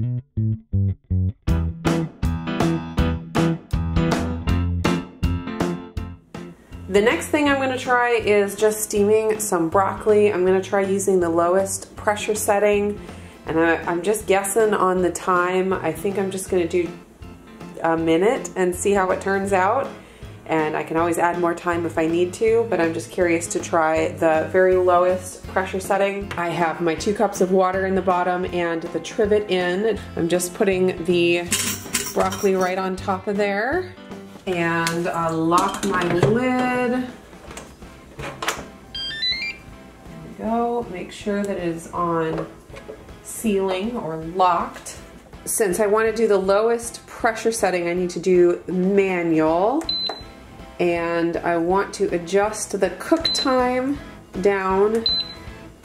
The next thing I'm going to try is just steaming some broccoli. I'm going to try using the lowest pressure setting, and I'm just guessing on the time. I think I'm just going to do a minute and see how it turns out, and I can always add more time if I need to, but I'm just curious to try the very lowest pressure setting. I have my 2 cups of water in the bottom and the trivet in. I'm just putting the broccoli right on top of there. And I'll lock my lid. There we go. Make sure that it is on sealing or locked. Since I want to do the lowest pressure setting, I need to do manual. And I want to adjust the cook time down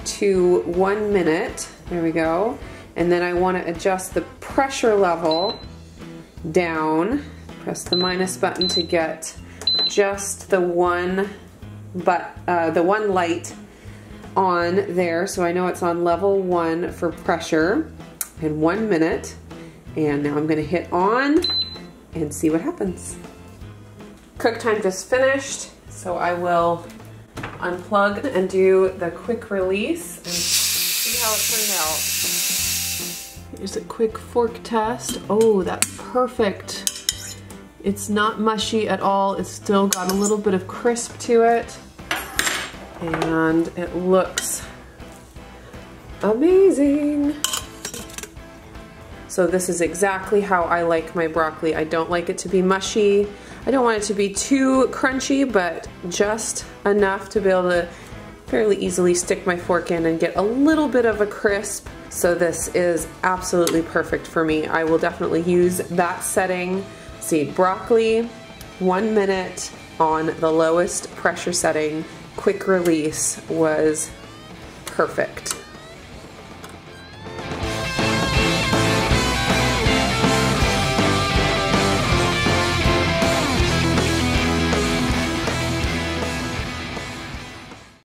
to 1 minute. There we go. And then I want to adjust the pressure level down. Press the minus button to get just the one light on there, so I know it's on level 1 for pressure in 1 minute. And now I'm going to hit on and see what happens. Cook time just finished, so I will unplug and do the quick release and see how it turned out. Here's a quick fork test. Oh, that's perfect. It's not mushy at all. It's still got a little bit of crisp to it. And it looks amazing. So this is exactly how I like my broccoli. I don't like it to be mushy. I don't want it to be too crunchy, but just enough to be able to fairly easily stick my fork in and get a little bit of a crisp. So this is absolutely perfect for me. I will definitely use that setting. See, broccoli, 1 minute on the lowest pressure setting, quick release was perfect.